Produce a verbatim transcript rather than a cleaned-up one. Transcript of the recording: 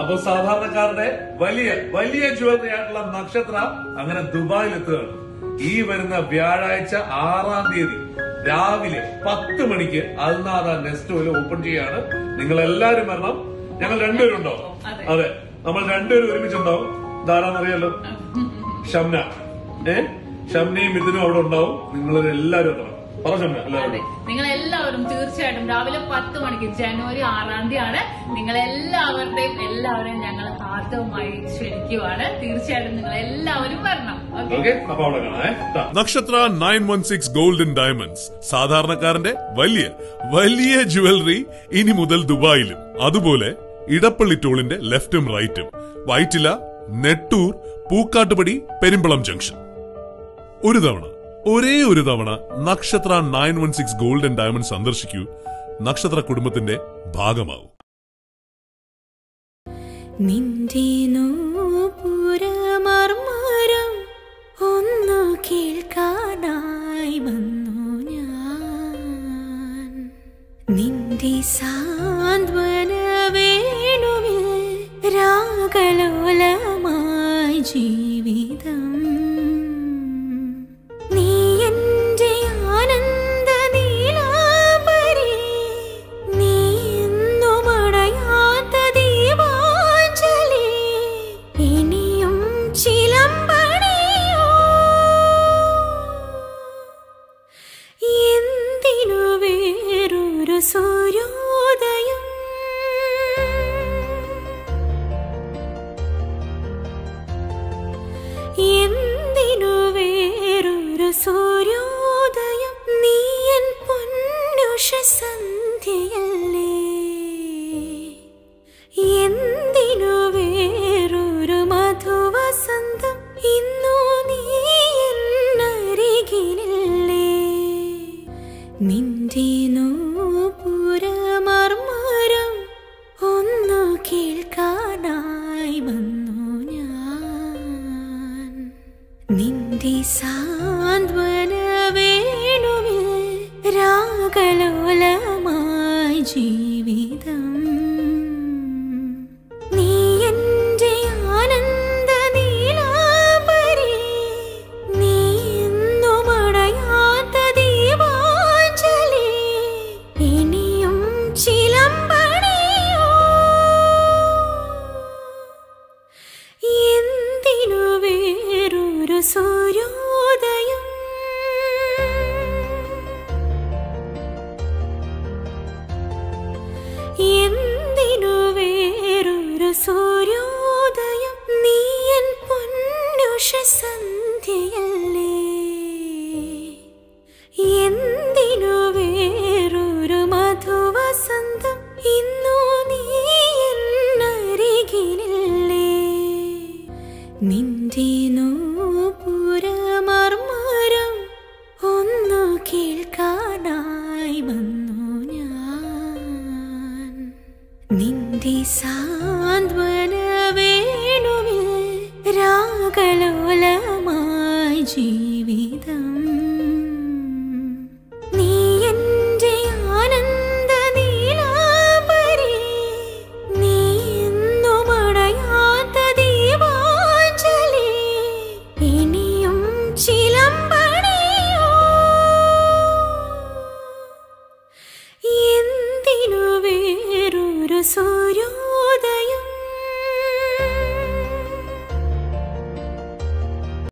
അപ്പൊ സാധാരണക്കാരുടെ വലിയ വലിയ ജ്വല്ലറിയായിട്ടുള്ള നക്ഷത്ര അങ്ങനെ ദുബായിലെത്തുകയാണ്. ഈ വരുന്ന വ്യാഴാഴ്ച ആറാം തീയതി രാവിലെ പത്ത് മണിക്ക് അൽനാദ നെസ്റ്റ് ഓയിൽ ഓപ്പൺ ചെയ്യാണ്. നിങ്ങൾ എല്ലാരും വരണം. ഞങ്ങൾ രണ്ടുപേരും ഉണ്ടോ? അതെ, നമ്മൾ രണ്ടുപേരും ഒരുമിച്ചുണ്ടാവും. ധാരാന്നറിയാലോ, ഷംന ഏ ഷംനയും ഇതിനും അവിടെ ഉണ്ടാവും. നിങ്ങൾ എല്ലാരും ഉണ്ടാവും. അതെ, നിങ്ങളെല്ലാവരും തീർച്ചയായിട്ടും രാവിലെ പത്ത് മണിക്ക് ജനുവരി ആറാം തീയതിയാണ്. നിങ്ങളെല്ലാവരുടെയും എല്ലാവരെയും ഞങ്ങൾ ആദ്യമായി ക്ഷണിക്കുവാണ്. തീർച്ചയായിട്ടും നിങ്ങൾ എല്ലാവരും വരണം. Nakshatra nine one six golden diamonds, സാധാരണക്കാരന്റെ വലിയ വലിയ ജുവലറി ഇനി മുതൽ ദുബായിലും. അതുപോലെ ഇടപ്പള്ളി ടോളിന്റെ ലെഫ്റ്റും റൈറ്റും, വൈറ്റില, നെട്ടൂർ, പൂക്കാട്ടുപടി, പെരുമ്പളം ജംഗ്ഷൻ. ഒരു തവണ ഒരേ ഒരു തവണ Nakshatra nine one six gold and diamond സന്ദർശിക്കൂ. നക്ഷത്ര കുടുംബത്തിന്റെ ഭാഗമാവും. ഒന്നു കേൾക്കാനായി വന്നു ഞാൻ, നിന്റെ സാന്ത്വന വേണുവിൽ രാഗലോലമായി ജീവിതം. സാന്ത്വന വേണുവിൽ രാഗലോലമായി ജീ